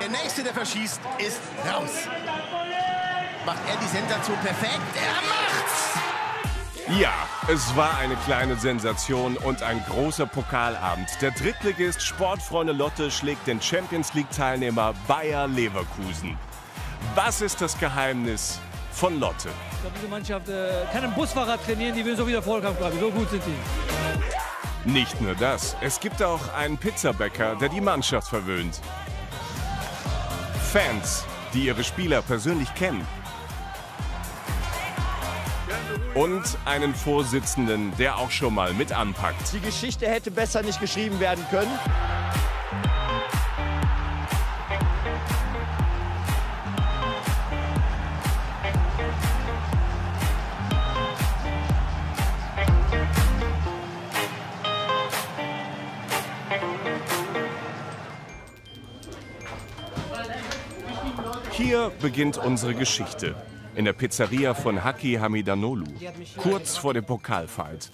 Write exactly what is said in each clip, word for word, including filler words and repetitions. Der Nächste, der verschießt, ist raus. Macht er die Sensation perfekt? Er macht's! Ja, es war eine kleine Sensation und ein großer Pokalabend. Der Drittligist Sportfreunde Lotte schlägt den Champions-League-Teilnehmer Bayer Leverkusen. Was ist das Geheimnis von Lotte? Ich glaube, diese Mannschaft äh, kann einen Busfahrer trainieren, die will so wieder Vollkampf haben. So gut sind die. Nicht nur das, es gibt auch einen Pizzabäcker, der die Mannschaft verwöhnt. Fans, die ihre Spieler persönlich kennen. Und einen Vorsitzenden, der auch schon mal mit anpackt. Die Geschichte hätte besser nicht geschrieben werden können. Hier beginnt unsere Geschichte. In der Pizzeria von Haki Hamidanolu, kurz vor dem Pokalfight.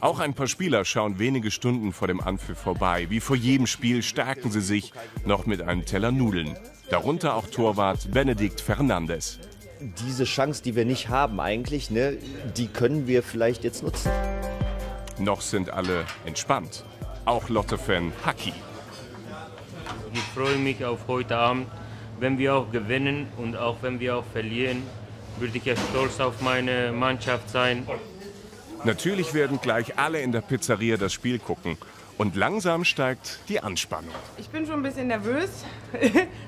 Auch ein paar Spieler schauen wenige Stunden vor dem Anpfiff vorbei. Wie vor jedem Spiel stärken sie sich noch mit einem Teller Nudeln. Darunter auch Torwart Benedikt Fernandes. Diese Chance, die wir nicht haben eigentlich, ne, die können wir vielleicht jetzt nutzen. Noch sind alle entspannt. Auch Lotte-Fan Haki. Ich freue mich auf heute Abend. Wenn wir auch gewinnen und auch wenn wir auch verlieren, würde ich ja stolz auf meine Mannschaft sein. Natürlich werden gleich alle in der Pizzeria das Spiel gucken. Und langsam steigt die Anspannung. Ich bin schon ein bisschen nervös.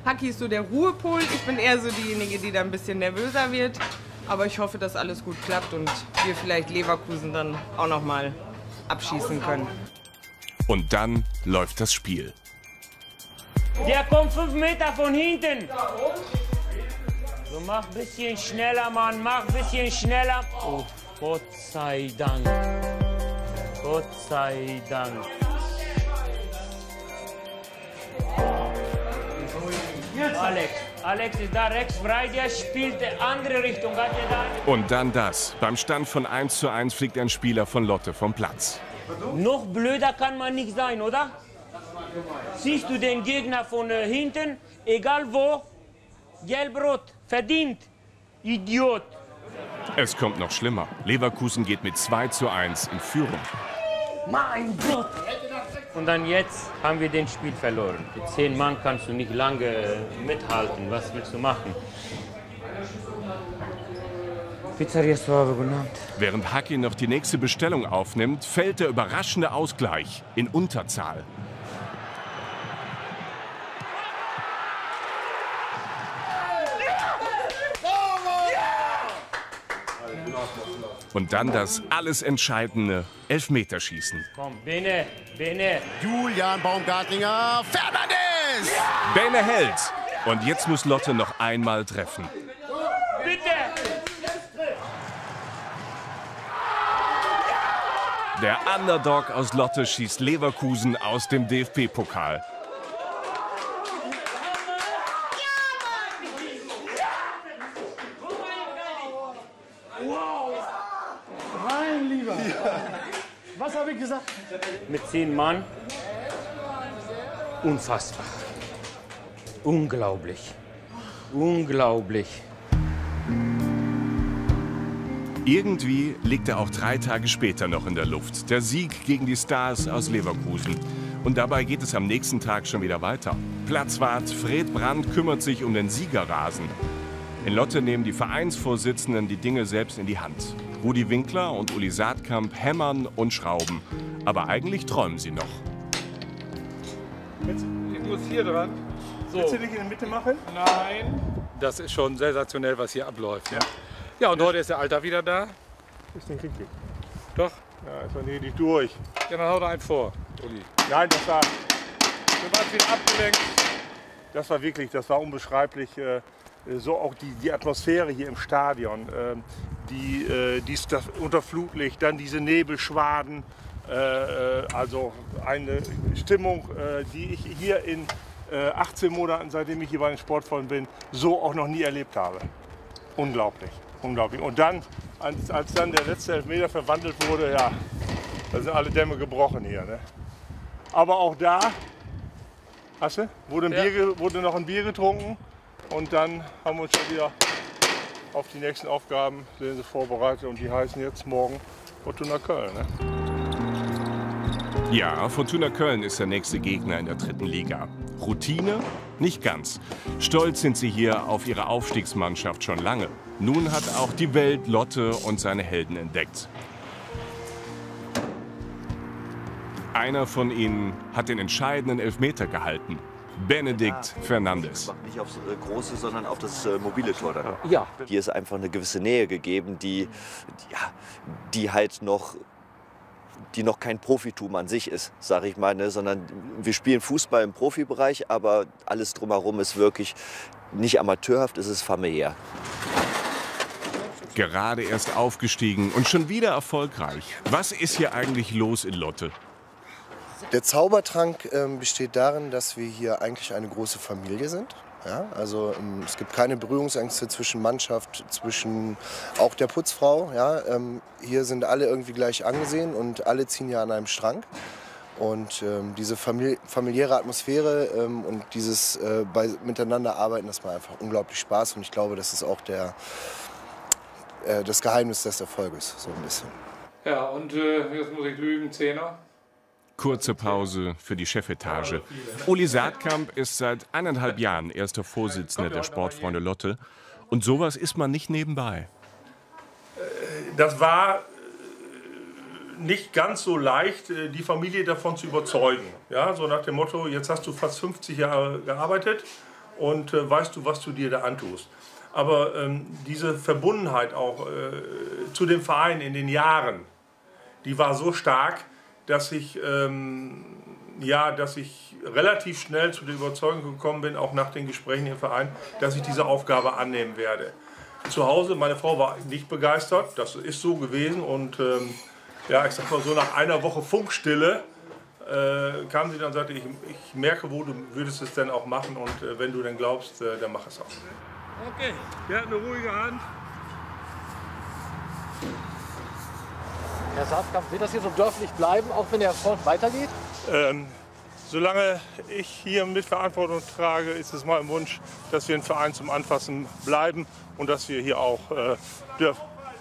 Haki ist so der Ruhepol. Ich bin eher so diejenige, die da ein bisschen nervöser wird. Aber ich hoffe, dass alles gut klappt und wir vielleicht Leverkusen dann auch noch mal abschießen können. Und dann läuft das Spiel. Der kommt fünf Meter von hinten. So, mach ein bisschen schneller, Mann. Mach ein bisschen schneller. Oh, Gott sei Dank. Gott sei Dank. Alex. Alex ist da, Rex frei, der spielt in andere Richtung. Hat er da. Und dann das. Beim Stand von eins zu eins fliegt ein Spieler von Lotte vom Platz. Noch blöder kann man nicht sein, oder? Siehst du den Gegner von äh, hinten, egal wo, gelb-rot, verdient, Idiot. Es kommt noch schlimmer. Leverkusen geht mit zwei zu eins in Führung. Mein Gott! Und dann jetzt haben wir den Spiel verloren. Mit zehn Mann kannst du nicht lange äh, mithalten. Was willst du machen? Pizzeria Suave, guten Abend. Während Haki noch die nächste Bestellung aufnimmt, fällt der überraschende Ausgleich in Unterzahl. Und dann das alles entscheidende Elfmeterschießen. Komm, Bene, Bene. Julian Baumgartlinger, Fernandes! Ja! Bene hält. Und jetzt muss Lotte noch einmal treffen. Bitte! Der Underdog aus Lotte schießt Leverkusen aus dem D F B-Pokal. Was habe ich gesagt? Mit zehn Mann. Unfassbar. Unglaublich. Unglaublich. Irgendwie liegt er auch drei Tage später noch in der Luft. Der Sieg gegen die Stars aus Leverkusen. Und dabei geht es am nächsten Tag schon wieder weiter. Platzwart Fred Brandt kümmert sich um den Siegerrasen. In Lotte nehmen die Vereinsvorsitzenden die Dinge selbst in die Hand. Rudi Winkler und Uli Saatkamp hämmern und schrauben. Aber eigentlich träumen sie noch. Jetzt, ich muss hier dran. So. Willst du dich in der Mitte machen? Nein. Das ist schon sensationell, was hier abläuft. Ja, ja und heute ist der Alter wieder da. Ist den Krieg. Doch? Ja, ist man hier nicht durch. Ja, dann hau da einen vor, Uli. Nein, das war. Wir waren wieder abgelenkt. Das war wirklich, das war unbeschreiblich. So auch die, die Atmosphäre hier im Stadion, äh, die, äh, dies, das Unterflutlicht, dann diese Nebelschwaden, äh, also eine Stimmung, äh, die ich hier in äh, achtzehn Monaten, seitdem ich hier bei den Sportfreunden bin, so auch noch nie erlebt habe. Unglaublich, unglaublich. Und dann, als, als dann der letzte Elfmeter verwandelt wurde, ja, da sind alle Dämme gebrochen hier. Ne? Aber auch da Hast du? Wurde, ein ja. Bier, wurde noch ein Bier getrunken und dann haben wir uns schon wieder auf die nächsten Aufgaben sehen Sie, vorbereitet. Und die heißen jetzt morgen Fortuna Köln. Ne? Ja, Fortuna Köln ist der nächste Gegner in der dritten Liga. Routine? Nicht ganz. Stolz sind sie hier auf ihre Aufstiegsmannschaft schon lange. Nun hat auch die Welt Lotte und seine Helden entdeckt. Einer von ihnen hat den entscheidenden Elfmeter gehalten. Benedikt Fernandes. Nicht aufs große, sondern auf das mobile Tor. Dann. Ja. Hier ist einfach eine gewisse Nähe gegeben, die, ja, die halt noch, die noch kein Profitum an sich ist, sage ich mal. Ne? Sondern wir spielen Fußball im Profibereich, aber alles drumherum ist wirklich nicht amateurhaft, es ist familiär. Gerade erst aufgestiegen und schon wieder erfolgreich. Was ist hier eigentlich los in Lotte? Der Zaubertrank äh, besteht darin, dass wir hier eigentlich eine große Familie sind. Ja, also ähm, es gibt keine Berührungsängste zwischen Mannschaft, zwischen auch der Putzfrau. Ja, ähm, hier sind alle irgendwie gleich angesehen und alle ziehen ja an einem Strang. Und ähm, diese famili familiäre Atmosphäre ähm, und dieses äh, bei, miteinander arbeiten, das macht einfach unglaublich Spaß. Und ich glaube, das ist auch der, äh, das Geheimnis des Erfolges, so ein bisschen. Ja, und äh, jetzt muss ich lügen, Zehner. Kurze Pause für die Chefetage. Uli Saatkamp ist seit eineinhalb Jahren erster Vorsitzender der Sportfreunde Lotte. Und sowas ist man nicht nebenbei. Das war nicht ganz so leicht, die Familie davon zu überzeugen. Ja, so nach dem Motto, jetzt hast du fast fünfzig Jahre gearbeitet und weißt du, was du dir da antust. Aber ähm, diese Verbundenheit auch äh, zu dem Verein in den Jahren, die war so stark, dass ich, ähm, ja, dass ich relativ schnell zu der Überzeugung gekommen bin, auch nach den Gesprächen im Verein, dass ich diese Aufgabe annehmen werde. Zu Hause, meine Frau war nicht begeistert, das ist so gewesen. Und ähm, ja, ich sag mal so, nach einer Woche Funkstille äh, kam sie dann und sagte, ich, ich merke, wo du würdest es denn auch machen und äh, wenn du denn glaubst, äh, dann mach es auch. Okay, der hat eine ruhige Hand. Herr Saatkamp, wird das hier so dörflich bleiben, auch wenn der Sport weitergeht? Ähm, solange ich hier Mitverantwortung trage, ist es mein Wunsch, dass wir ein Verein zum Anfassen bleiben und dass wir hier auch äh, dürf.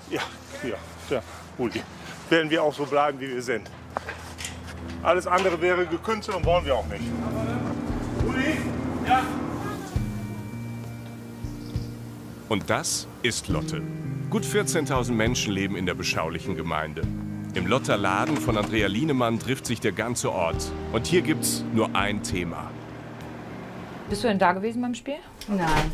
Ja, ja, ja, Uli. Werden wir auch so bleiben, wie wir sind. Alles andere wäre gekünstelt und wollen wir auch nicht. Uli? Ja? Und das ist Lotte. Gut vierzehntausend Menschen leben in der beschaulichen Gemeinde. Im Lotter Laden von Andrea Lienemann trifft sich der ganze Ort. Und hier gibt's nur ein Thema. Bist du denn da gewesen beim Spiel? Nein.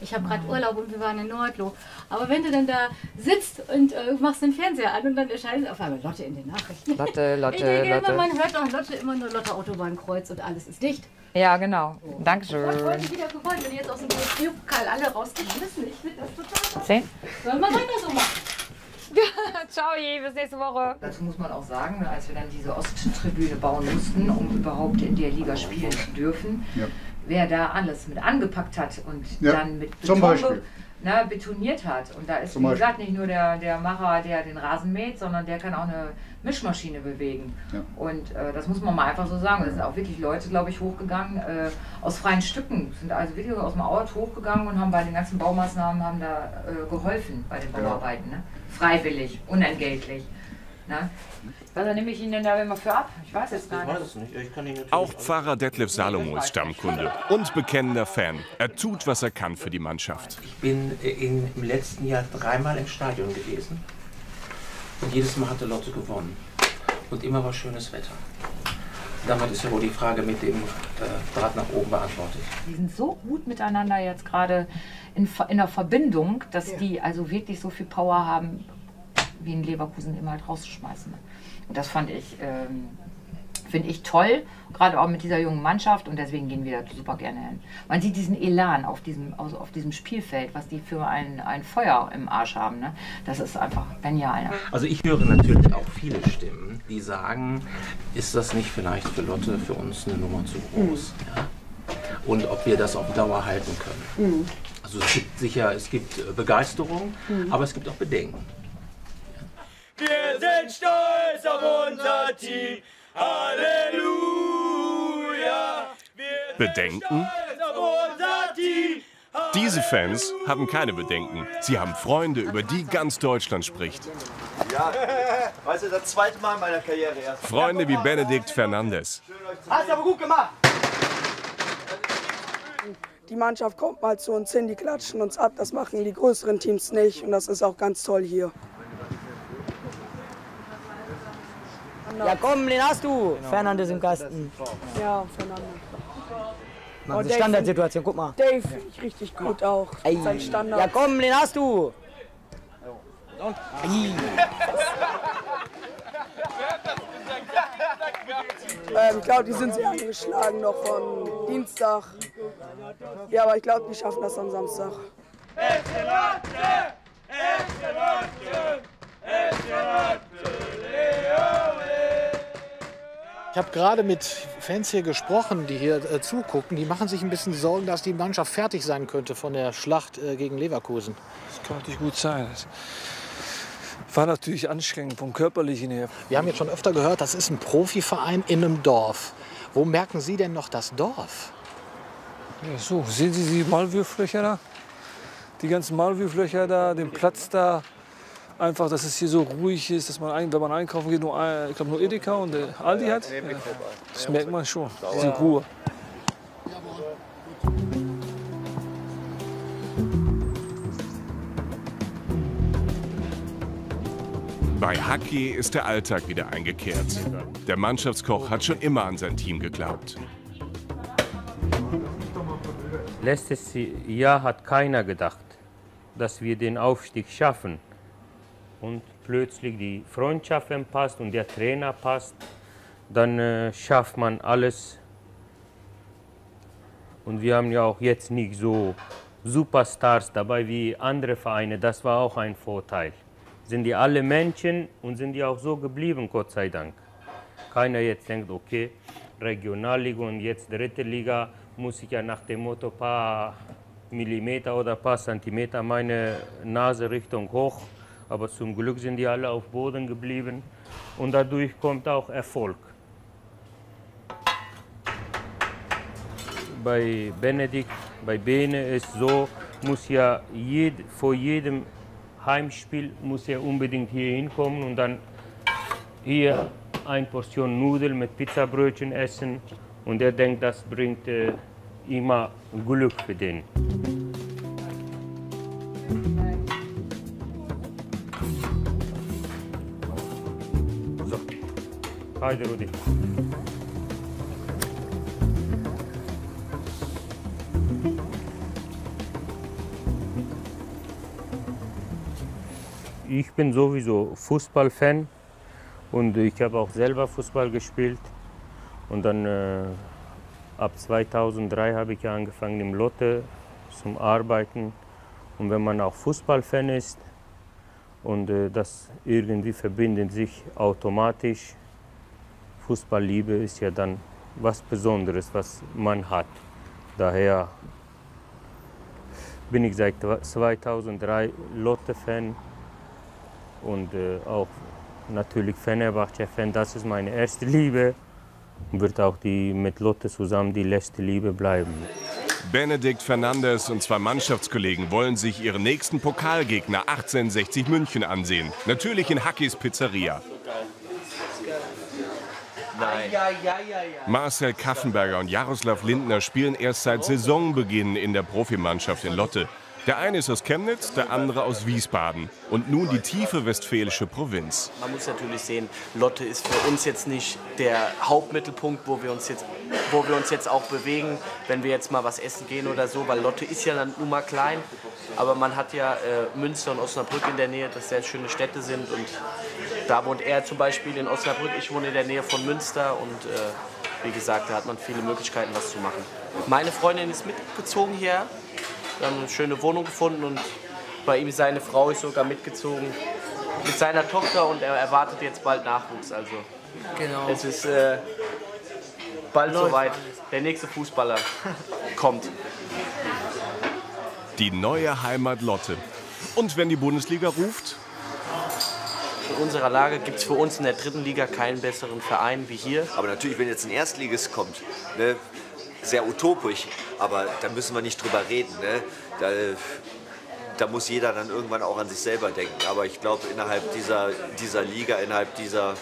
Ich habe gerade Urlaub und wir waren in Nordlo. Aber wenn du dann da sitzt und äh, machst den Fernseher an und dann erscheint auf einmal Lotte in den Nachrichten. Lotte, Lotte, ich denke Lotte. Immer, man hört doch Lotte immer nur Lotte Autobahnkreuz und alles ist dicht. Ja, genau. So. Dankeschön. Ich wollte wieder gefreut, wenn jetzt aus dem D F B-Pokal alle rausgeschmissen. Ich finde das total zehn. Sollen wir weiter so machen? Ciao, bis nächste Woche. Dazu muss man auch sagen, als wir dann diese Osttribüne bauen mussten, um überhaupt in der Liga spielen zu dürfen, ja. Wer da alles mit angepackt hat und ja, dann mit Beton, na, betoniert hat. Und da ist, wie gesagt, nicht nur der, der Macher, der den Rasen mäht, sondern der kann auch eine Mischmaschine bewegen. Ja. Und äh, das muss man mal einfach so sagen. Es sind auch wirklich Leute, glaube ich, hochgegangen äh, aus freien Stücken. Sind also wirklich aus dem Ort hochgegangen und haben bei den ganzen Baumaßnahmen haben da äh, geholfen bei den Bauarbeiten. Ne? Freiwillig, unentgeltlich. Na? Also nehme ich Ihnen denn da immer für ab? Ich weiß jetzt gar nicht. Ich weiß es nicht. Ich kann nicht auch Pfarrer Detlef Salomo ist Stammkunde und bekennender Fan. Er tut, was er kann für die Mannschaft. Ich bin in, im letzten Jahr dreimal im Stadion gewesen und jedes Mal hatte Lotte gewonnen. Und immer war schönes Wetter. Damit ist ja wohl die Frage mit dem Draht nach oben beantwortet. Die sind so gut miteinander jetzt gerade in, in der Verbindung, dass ja, die also wirklich so viel Power haben, wie in Leverkusen immer halt rauszuschmeißen. Und das fand ich, ähm, finde ich toll, gerade auch mit dieser jungen Mannschaft und deswegen gehen wir da super gerne hin. Man sieht diesen Elan auf diesem, also auf diesem Spielfeld, was die für ein, ein Feuer im Arsch haben. Ne? Das ist einfach genial. Ne? Also ich höre natürlich auch viele Stimmen, die sagen, ist das nicht vielleicht für Lotte, für uns eine Nummer zu groß? Mhm. Ja? Und ob wir das auf Dauer halten können. Mhm. Also es gibt sicher, es gibt Begeisterung, mhm, aber es gibt auch Bedenken. Wir sind stolz auf unser Team, Halleluja! Wir Bedenken? Diese Fans haben keine Bedenken. Sie haben Freunde, über die ganz Deutschland spricht. Ja, weißt du, das zweite Mal in meiner Karriere erst. Freunde wie Benedikt Fernandes. Hast du aber gut gemacht. Die Mannschaft kommt mal zu uns hin, die klatschen uns ab. Das machen die größeren Teams nicht und das ist auch ganz toll hier. Ja komm, den hast du. Fernandes im Kasten. Ja, Fernandes. Mann, oh, die Standardsituation, guck mal. Dave finde ich richtig gut auch. Ei. Sein Standard. Ja komm, den hast du. Und? Ähm, ich glaube, die sind sehr angeschlagen noch von Dienstag. Ja, aber ich glaube, die schaffen das am Samstag. Ich habe gerade mit Fans hier gesprochen, die hier äh, zugucken. Die machen sich ein bisschen Sorgen, dass die Mannschaft fertig sein könnte von der Schlacht äh, gegen Leverkusen. Das kann natürlich gut sein. Das war natürlich anstrengend vom Körperlichen her. Wir haben jetzt schon öfter gehört, das ist ein Profiverein in einem Dorf. Wo merken Sie denn noch das Dorf? Ja, so, sehen Sie die Maulwurflöcher da? Die ganzen Maulwurflöcher da, den Platz da. Einfach, dass es hier so ruhig ist, dass man, wenn man einkaufen geht, nur, ich glaube, nur Edeka und Aldi hat. Ja, das merkt man schon, diese Ruhe. Bei Haki ist der Alltag wieder eingekehrt. Der Mannschaftskoch hat schon immer an sein Team geglaubt. Letztes Jahr hat keiner gedacht, dass wir den Aufstieg schaffen. Und plötzlich die Freundschaft passt und der Trainer passt, dann äh, schafft man alles. Und wir haben ja auch jetzt nicht so Superstars dabei wie andere Vereine, das war auch ein Vorteil. Sind die alle Menschen und sind die auch so geblieben, Gott sei Dank. Keiner jetzt denkt, okay, Regionalliga und jetzt dritte Liga, muss ich ja nach dem Motto ein paar Millimeter oder ein paar Zentimeter meine Nase Richtung hoch. Aber zum Glück sind die alle auf Boden geblieben und dadurch kommt auch Erfolg. Bei Benedikt, bei Bene ist so, muss ja jed, vor jedem Heimspiel muss er unbedingt hier hinkommen und dann hier eine Portion Nudeln mit Pizzabrötchen essen und er denkt, das bringt äh, immer Glück für den. Heide, Rudi. Ich bin sowieso Fußballfan und ich habe auch selber Fußball gespielt. Und dann äh, ab zweitausenddrei habe ich ja angefangen im Lotte zum Arbeiten. Und wenn man auch Fußballfan ist und äh, das irgendwie verbindet sich automatisch. Fußballliebe ist ja dann was Besonderes, was man hat. Daher bin ich seit zweitausenddrei Lotte-Fan und äh, auch natürlich Fenerbahce-Fan. Das ist meine erste Liebe und wird auch die, mit Lotte zusammen die letzte Liebe bleiben. Benedikt Fernandes und zwei Mannschaftskollegen wollen sich ihren nächsten Pokalgegner achtzehnhundertsechzig München ansehen. Natürlich in Hakis Pizzeria. Marcel Kaffenberger und Jaroslav Lindner spielen erst seit Saisonbeginn in der Profimannschaft in Lotte. Der eine ist aus Chemnitz, der andere aus Wiesbaden. Und nun die tiefe westfälische Provinz. Man muss natürlich sehen, Lotte ist für uns jetzt nicht der Hauptmittelpunkt, wo wir uns jetzt, wo wir uns jetzt auch bewegen, wenn wir jetzt mal was essen gehen oder so, weil Lotte ist ja dann nun mal klein. Aber man hat ja äh, Münster und Osnabrück in der Nähe, das sehr schöne Städte sind. Und da wohnt er zum Beispiel in Osnabrück, ich wohne in der Nähe von Münster und äh, wie gesagt, da hat man viele Möglichkeiten, was zu machen. Meine Freundin ist mitgezogen hier. Wir haben eine schöne Wohnung gefunden und bei ihm seine Frau ist sogar mitgezogen mit seiner Tochter und er erwartet jetzt bald Nachwuchs. Also genau. Es ist äh, bald soweit, der nächste Fußballer kommt. Die neue Heimat Lotte. Und wenn die Bundesliga ruft? In unserer Lage gibt es für uns in der dritten Liga keinen besseren Verein wie hier. Aber natürlich, wenn jetzt ein Erstligist kommt, ne? sehr utopisch, aber da müssen wir nicht drüber reden. Ne? Da, da muss jeder dann irgendwann auch an sich selber denken. Aber ich glaube, innerhalb dieser, dieser Liga, innerhalb dieser,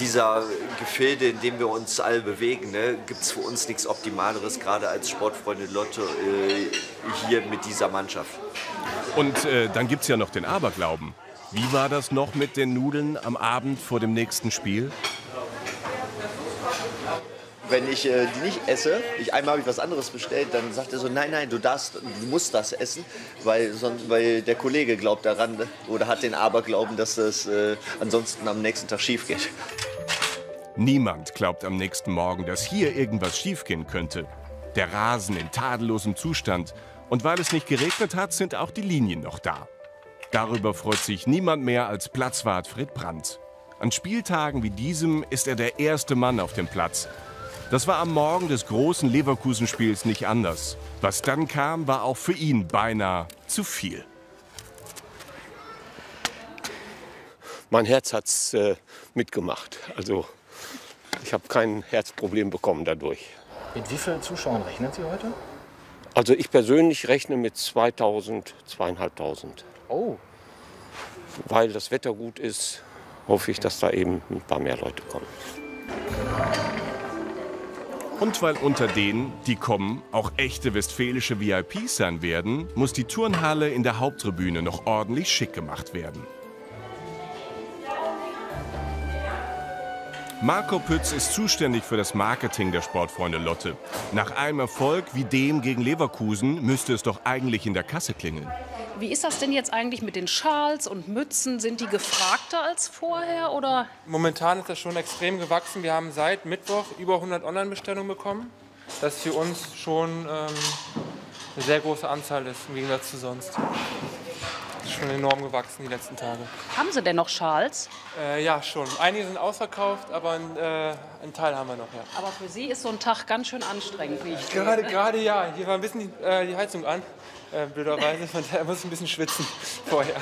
dieser Gefilde, in dem wir uns alle bewegen, ne, gibt es für uns nichts Optimaleres, gerade als Sportfreunde Lotte äh, hier mit dieser Mannschaft. Und äh, dann gibt es ja noch den Aberglauben. Wie war das noch mit den Nudeln am Abend vor dem nächsten Spiel? Wenn ich äh, die nicht esse, ich, einmal habe ich was anderes bestellt, dann sagt er so, nein, nein, du darfst, du musst das essen, weil, sonst, weil der Kollege glaubt daran oder hat den Aberglauben, dass das äh, ansonsten am nächsten Tag schief geht. Niemand glaubt am nächsten Morgen, dass hier irgendwas schief gehen könnte. Der Rasen in tadellosem Zustand. Und weil es nicht geregnet hat, sind auch die Linien noch da. Darüber freut sich niemand mehr als Platzwart Fred Brandt. An Spieltagen wie diesem ist er der erste Mann auf dem Platz. Das war am Morgen des großen Leverkusen-Spiels nicht anders. Was dann kam, war auch für ihn beinahe zu viel. Mein Herz hat es äh, mitgemacht. Also ich habe kein Herzproblem bekommen dadurch. Mit wie vielen Zuschauern rechnen Sie heute? Also ich persönlich rechne mit zweitausend, zweitausendfünfhundert. Oh. Weil das Wetter gut ist, hoffe ich, dass da eben ein paar mehr Leute kommen. Und weil unter denen, die kommen, auch echte westfälische V I Ps sein werden, muss die Turnhalle in der Haupttribüne noch ordentlich schick gemacht werden. Marco Pütz ist zuständig für das Marketing der Sportfreunde Lotte. Nach einem Erfolg wie dem gegen Leverkusen müsste es doch eigentlich in der Kasse klingeln. Wie ist das denn jetzt eigentlich mit den Schals und Mützen? Sind die gefragter als vorher, oder? Momentan ist das schon extrem gewachsen. Wir haben seit Mittwoch über hundert Online-Bestellungen bekommen. Das ist für uns schon ähm, eine sehr große Anzahl ist, im Gegensatz zu sonst. Das ist schon enorm gewachsen die letzten Tage. Haben Sie denn noch Schals? Äh, ja, schon. Einige sind ausverkauft, aber ein, äh, einen Teil haben wir noch. Ja. Aber für Sie ist so ein Tag ganz schön anstrengend, wie ich gerade, gerade ja. Hier war ein bisschen die, äh, die Heizung an. Äh, blöderweise, von daher muss ich ein bisschen schwitzen vorher.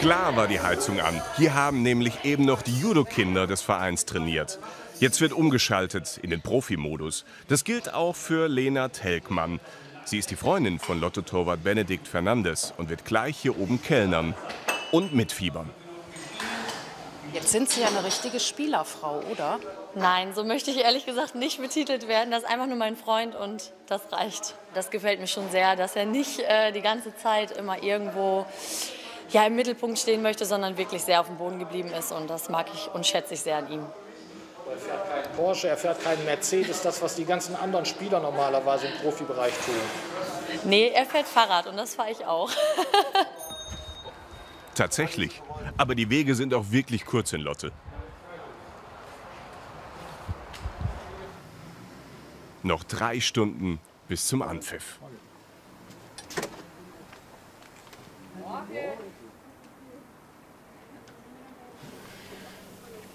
Klar war die Heizung an. Hier haben nämlich eben noch die Judo-Kinder des Vereins trainiert. Jetzt wird umgeschaltet in den Profimodus. Das gilt auch für Lena Telkmann. Sie ist die Freundin von Lotto-Torwart Benedikt Fernandes und wird gleich hier oben kellnern und mitfiebern. Jetzt sind Sie ja eine richtige Spielerfrau, oder? Nein, so möchte ich ehrlich gesagt nicht betitelt werden. Das ist einfach nur mein Freund und das reicht. Das gefällt mir schon sehr, dass er nicht äh, die ganze Zeit immer irgendwo ja, im Mittelpunkt stehen möchte, sondern wirklich sehr auf dem Boden geblieben ist. Und das mag ich und schätze ich sehr an ihm. Er fährt keinen Porsche, er fährt keinen Mercedes, das, was die ganzen anderen Spieler normalerweise im Profibereich tun. Nee, er fährt Fahrrad und das fahre ich auch. Tatsächlich. Aber die Wege sind auch wirklich kurz in Lotte. Noch drei Stunden bis zum Anpfiff.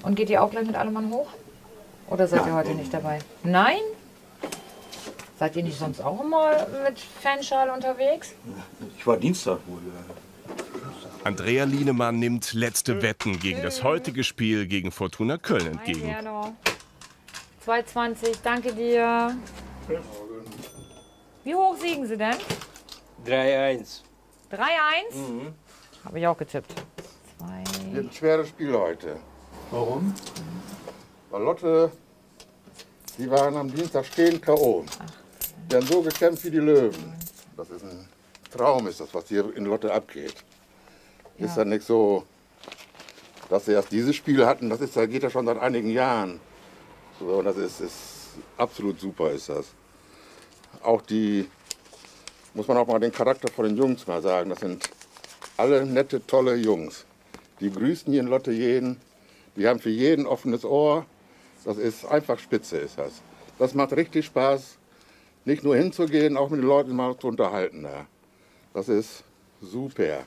Und geht ihr auch gleich mit allem Mann hoch? Oder seid ihr heute nicht dabei? Nein? Seid ihr nicht sonst auch mal mit Fanschale unterwegs? Ich war Dienstag wohl. Andrea Lienemann nimmt letzte Wetten gegen das heutige Spiel gegen Fortuna Köln entgegen. zwei zwanzig, danke dir. Wie hoch siegen Sie denn? drei eins. drei eins? Mhm. Habe ich auch getippt. zwei. Ein schweres Spiel heute. Warum? Weil Lotte, die waren am Dienstag stehen K O Die haben so gekämpft wie die Löwen. Das ist ein Traum, ist das, was hier in Lotte abgeht. Ja. Ist ja nicht so, dass sie erst dieses Spiel hatten. Das ist, geht ja schon seit einigen Jahren. So, und das ist, ist absolut super, ist das. Auch die, muss man auch mal den Charakter von den Jungs mal sagen. Das sind alle nette, tolle Jungs. Die grüßen hier in Lotte jeden. Die haben für jeden offenes Ohr. Das ist einfach spitze, ist das. Das macht richtig Spaß, nicht nur hinzugehen, auch mit den Leuten mal zu unterhalten. Ja. Das ist super.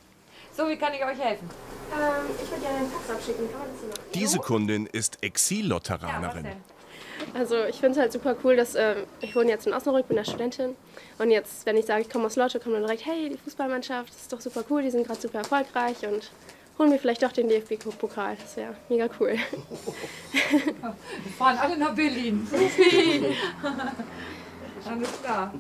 So, wie kann ich euch helfen? Ähm, ich würde gerne einen Fax abschicken. Kann man das hier machen? Diese Kundin ist Exil-Lotteranerin. Ja, also ich finde es halt super cool, dass ähm, ich wohne jetzt in Osnabrück, bin da Studentin. Und jetzt, wenn ich sage, ich komme aus Lotte, kommen dann direkt, hey, die Fußballmannschaft, das ist doch super cool, die sind gerade super erfolgreich und holen wir vielleicht auch den D F B-Pokal. Das wäre mega cool. Wir fahren alle nach Berlin. Alles klar.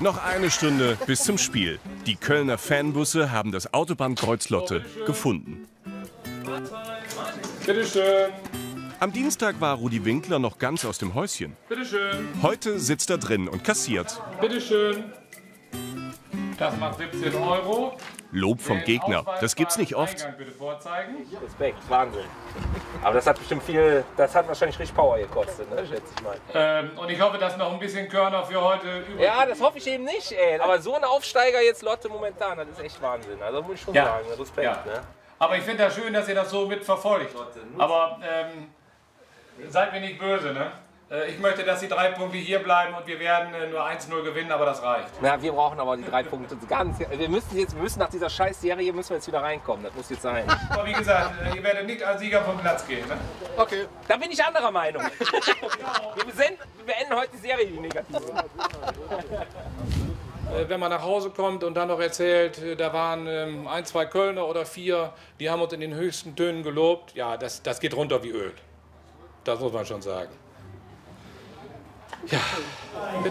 Noch eine Stunde bis zum Spiel. Die Kölner Fanbusse haben das Autobahnkreuz Lotte gefunden. Bitte schön. Am Dienstag war Rudi Winkler noch ganz aus dem Häuschen. Bitte schön. Heute sitzt er drin und kassiert. Bitte schön. Das macht siebzehn Euro. Lob vom Gegner. Das gibt's nicht oft. Respekt, Wahnsinn. Aber das hat bestimmt viel, das hat wahrscheinlich richtig Power gekostet, ne, schätze ich mal. Ähm, und ich hoffe, dass noch ein bisschen Körner für heute übrig ist. Ja, das hoffe ich eben nicht, ey. Aber so ein Aufsteiger jetzt Lotte momentan, das ist echt Wahnsinn. Also muss ich schon ja. sagen, Respekt, ja. ne? Aber ich finde das schön, dass ihr das so mit verfolgt. Aber ähm, seid mir nicht böse, ne? Ich möchte, dass die drei Punkte hier bleiben und wir werden nur eins null gewinnen, aber das reicht. Na, wir brauchen aber die drei Punkte ganz. Wir müssen jetzt, wir müssen nach dieser Scheiß-Serie müssen wir jetzt wieder reinkommen. Das muss jetzt sein. Aber wie gesagt, ihr werdet nicht als Sieger vom Platz gehen. Ne? Okay. Da bin ich anderer Meinung. Wir beenden, wir beenden heute die Serie, die negative. Wenn man nach Hause kommt und dann noch erzählt, da waren ähm, ein, zwei Kölner oder vier, die haben uns in den höchsten Tönen gelobt. Ja, das, das geht runter wie Öl. Das muss man schon sagen. Ja.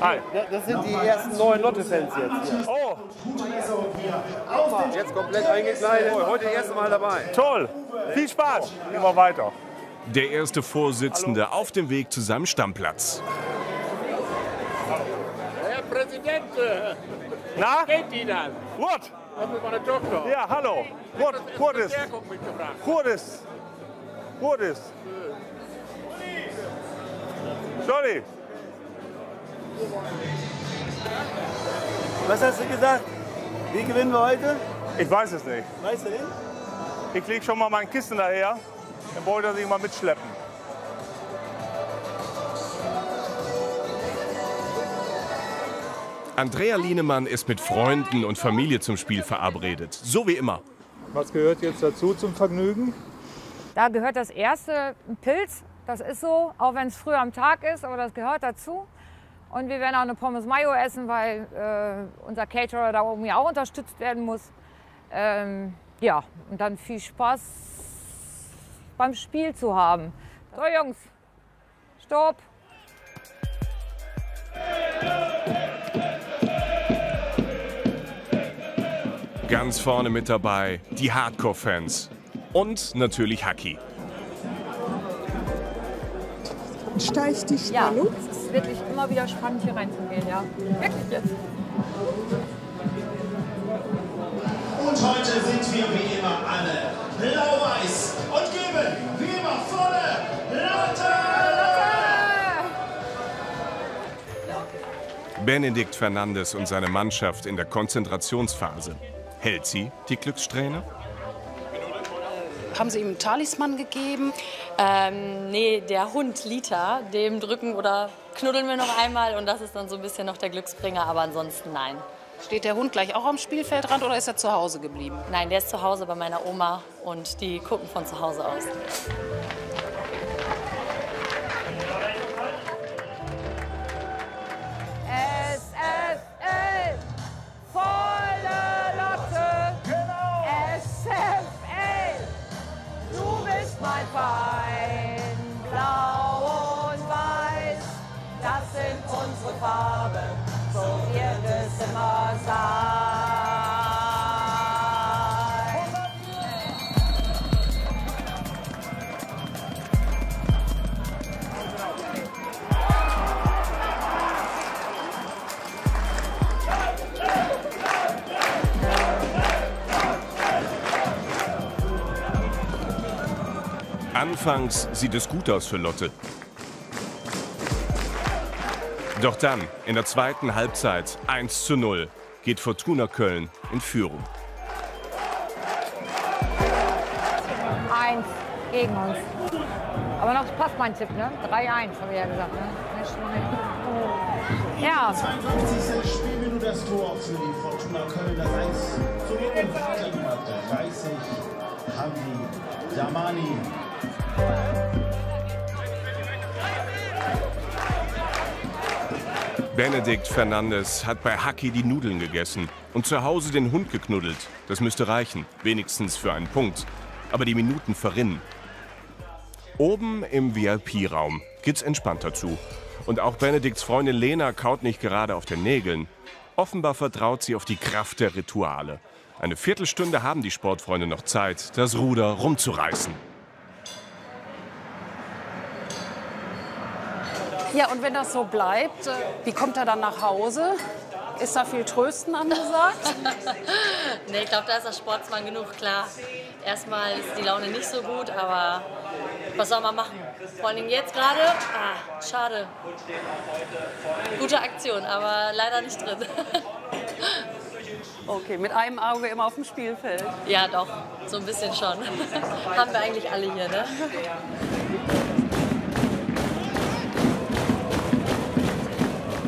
Hi. Das sind die ersten neuen Lotte-Fans jetzt. Hier. Oh! Jetzt komplett eingekleidet. Oh, heute das erste Mal dabei. Toll! Viel Spaß! Oh. Immer weiter. Der erste Vorsitzende Hallo. auf dem Weg zu seinem Stammplatz. Herr Präsident! Na? Geht Ihnen? Gut! Das ist meine Tochter. Ja, hallo. Gut, gutes. Gutes. Gutes. Sorry. Was hast du gesagt? Wie gewinnen wir heute? Ich weiß es nicht. Weißt du nicht? Ich lege schon mal mein Kissen daher, dann wollte er sich mal mitschleppen. Andrea Lienemann ist mit Freunden und Familie zum Spiel verabredet, so wie immer. Was gehört jetzt dazu zum Vergnügen? Da gehört das erste Pilz, das ist so, auch wenn es früh am Tag ist, aber das gehört dazu. Und wir werden auch eine Pommes Mayo essen, weil äh, unser Caterer da irgendwie auch unterstützt werden muss. Ähm, ja, und dann viel Spaß beim Spiel zu haben. So Jungs, stopp! Ganz vorne mit dabei die Hardcore-Fans und natürlich Haki. Steigt die Spannung? Ja, es ist wirklich immer wieder spannend, hier reinzugehen, ja. Wirklich jetzt. Und heute sind wir wie immer alle blau-weiß und geben wie immer volle Lotte! Benedikt Fernandes und seine Mannschaft in der Konzentrationsphase. Hält sie die Glückssträhne? Haben sie ihm einen Talisman gegeben? Ähm, nee, der Hund Lita, dem drücken oder knuddeln wir noch einmal und das ist dann so ein bisschen noch der Glücksbringer, aber ansonsten nein. Steht der Hund gleich auch am Spielfeldrand oder ist er zu Hause geblieben? Nein, der ist zu Hause bei meiner Oma und die gucken von zu Hause aus. Anfangs sieht es gut aus für Lotte. Doch dann, in der zweiten Halbzeit, eins zu null, geht Fortuna Köln in Führung. eins gegen uns. Aber noch passt mein Tipp, ne? drei eins, habe ich ja gesagt. Ne? Ja. zweiundfünfzigste Spielminute das Tor für die Fortuna Köln. Das eins zu null. Haki Hamidanolu. Thank you. Benedikt Fernandes hat bei Haki die Nudeln gegessen und zu Hause den Hund geknuddelt. Das müsste reichen, wenigstens für einen Punkt. Aber die Minuten verrinnen. Oben im V I P-Raum geht's entspannter zu. Und auch Benedikts Freundin Lena kaut nicht gerade auf den Nägeln. Offenbar vertraut sie auf die Kraft der Rituale. Eine Viertelstunde haben die Sportfreunde noch Zeit, das Ruder rumzureißen. Ja, und wenn das so bleibt, wie kommt er dann nach Hause? Ist da viel Trösten angesagt? Nee, ich glaube, da ist der Sportsmann genug. Klar, erstmal ist die Laune nicht so gut, aber was soll man machen? Vor allem jetzt gerade, ah, schade. Gute Aktion, aber leider nicht drin. Okay, mit einem Auge immer auf dem Spielfeld. Ja, doch, so ein bisschen schon. Haben wir eigentlich alle hier, ne?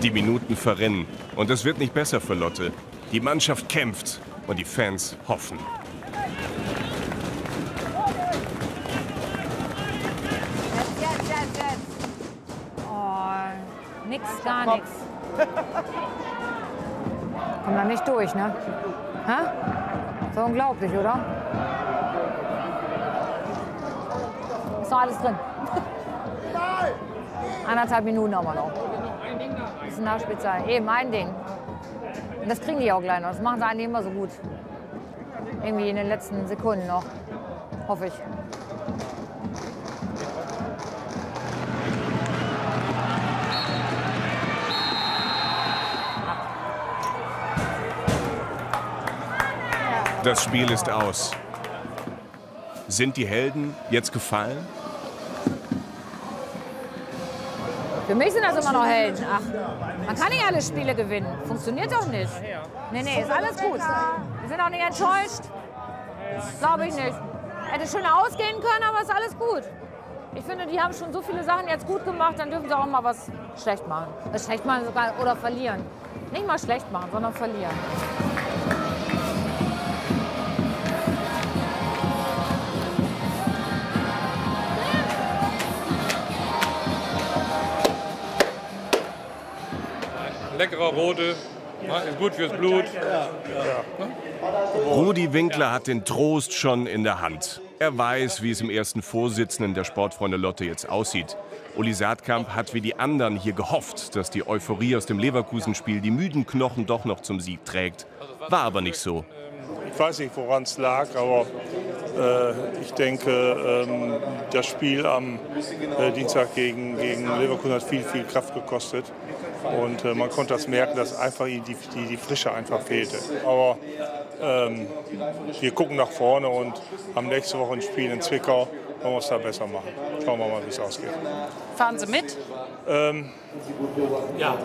Die Minuten verrennen und es wird nicht besser für Lotte. Die Mannschaft kämpft und die Fans hoffen. Oh, nix, gar nichts. Kommt da nicht durch, ne? Hä? So unglaublich, oder? Ist noch alles drin. Anderthalb Minuten haben wir noch. Das ist Nachspielzeit. Eben, ein Ding. Und das kriegen die auch gleich noch. Das machen sie eigentlich immer so gut. Irgendwie in den letzten Sekunden noch. Hoffe ich. Das Spiel ist aus. Sind die Helden jetzt gefallen? Für mich sind das immer noch Helden. Ach, man kann nicht alle Spiele gewinnen. Funktioniert doch nicht. Nee, nee, ist alles gut. Wir sind auch nicht enttäuscht. Glaube ich nicht. Hätte schöner ausgehen können, aber ist alles gut. Ich finde, die haben schon so viele Sachen jetzt gut gemacht, dann dürfen sie auch mal was schlecht machen. Was schlecht machen sogar oder verlieren. Nicht mal schlecht machen, sondern verlieren. Leckerer Rote, ist gut fürs Blut. Ja, ja. Rudi Winkler hat den Trost schon in der Hand. Er weiß, wie es im ersten Vorsitzenden der Sportfreunde Lotte jetzt aussieht. Uli Saatkamp hat wie die anderen hier gehofft, dass die Euphorie aus dem Leverkusen-Spiel die müden Knochen doch noch zum Sieg trägt. War aber nicht so. Ich weiß nicht, woran es lag, aber äh, ich denke, ähm, das Spiel am äh, Dienstag gegen, gegen Leverkusen hat viel, viel Kraft gekostet. Und äh, man konnte das merken, dass einfach die, die, die Frische einfach fehlte. Aber ähm, wir gucken nach vorne und haben nächste Woche ein Spiel in Zwickau. Man muss da besser machen. Schauen wir mal, wie es ausgeht. Fahren Sie mit? Ähm, ja.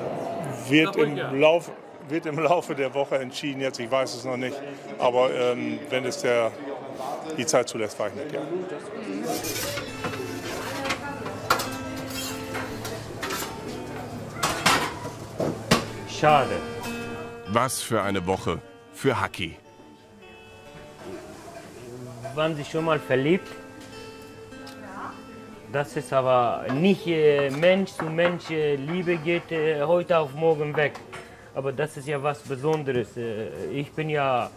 Wird im Lauf... wird im Laufe der Woche entschieden jetzt, ich weiß es noch nicht, aber ähm, wenn es der, die Zeit zulässt, fahre ich mit, ja. Schade. Was für eine Woche für Haki. Waren Sie schon mal verliebt? Das ist aber nicht äh, Mensch zu Mensch, äh, Liebe geht äh, heute auf morgen weg. Aber das ist ja was Besonderes. Ich bin ja,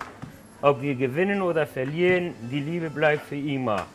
ob wir gewinnen oder verlieren, die Liebe bleibt für immer.